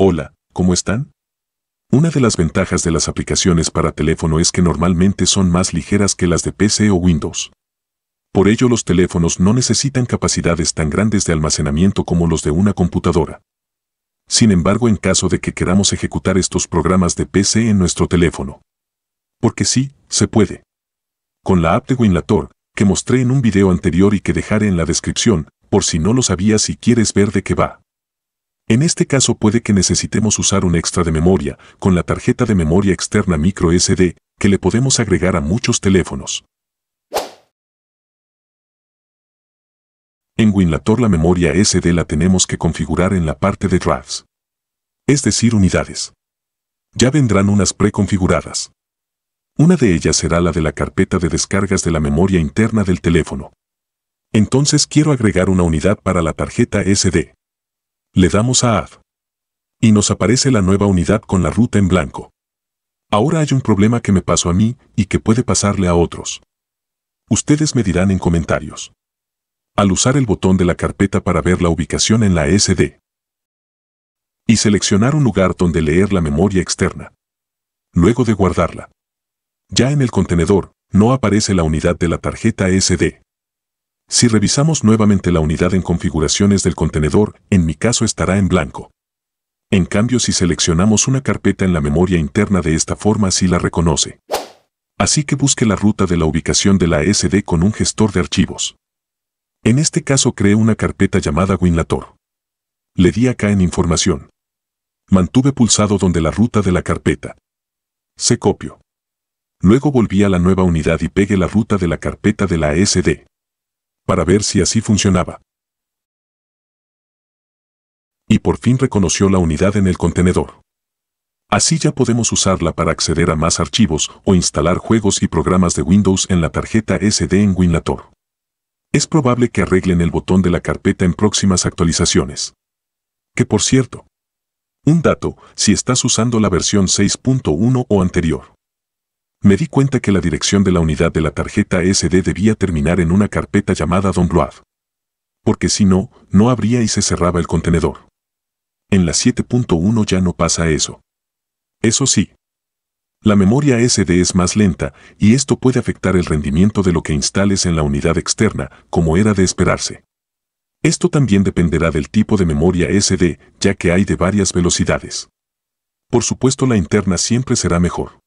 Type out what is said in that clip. Hola, ¿cómo están? Una de las ventajas de las aplicaciones para teléfono es que normalmente son más ligeras que las de PC o Windows. Por ello los teléfonos no necesitan capacidades tan grandes de almacenamiento como los de una computadora. Sin embargo, en caso de que queramos ejecutar estos programas de PC en nuestro teléfono. Porque sí, se puede. Con la app de Winlator, que mostré en un video anterior y que dejaré en la descripción, por si no lo sabías y quieres ver de qué va. En este caso puede que necesitemos usar un extra de memoria, con la tarjeta de memoria externa micro sd, que le podemos agregar a muchos teléfonos. En Winlator la memoria SD la tenemos que configurar en la parte de drives, es decir, unidades. Ya vendrán unas preconfiguradas. Una de ellas será la de la carpeta de descargas de la memoria interna del teléfono. Entonces quiero agregar una unidad para la tarjeta SD. Le damos a Add. Y nos aparece la nueva unidad con la ruta en blanco. Ahora hay un problema que me pasó a mí y que puede pasarle a otros. Ustedes me dirán en comentarios. Al usar el botón de la carpeta para ver la ubicación en la SD. Y seleccionar un lugar donde leer la memoria externa. Luego de guardarla. Ya en el contenedor, no aparece la unidad de la tarjeta SD. Si revisamos nuevamente la unidad en configuraciones del contenedor, en mi caso estará en blanco. En cambio, si seleccionamos una carpeta en la memoria interna de esta forma, sí la reconoce. Así que busque la ruta de la ubicación de la SD con un gestor de archivos. En este caso creé una carpeta llamada Winlator. Le di acá en información. Mantuve pulsado donde la ruta de la carpeta. Se copió. Luego volví a la nueva unidad y pegué la ruta de la carpeta de la SD. Para ver si así funcionaba. Y por fin reconoció la unidad en el contenedor. Así ya podemos usarla para acceder a más archivos o instalar juegos y programas de Windows en la tarjeta SD en Winlator. Es probable que arreglen el botón de la carpeta en próximas actualizaciones. Que por cierto, un dato, si estás usando la versión 6.1 o anterior. Me di cuenta que la dirección de la unidad de la tarjeta SD debía terminar en una carpeta llamada download. Porque si no, no abría y se cerraba el contenedor. En la 7.1 ya no pasa eso. Eso sí. La memoria SD es más lenta y esto puede afectar el rendimiento de lo que instales en la unidad externa, como era de esperarse. Esto también dependerá del tipo de memoria SD, ya que hay de varias velocidades. Por supuesto, la interna siempre será mejor.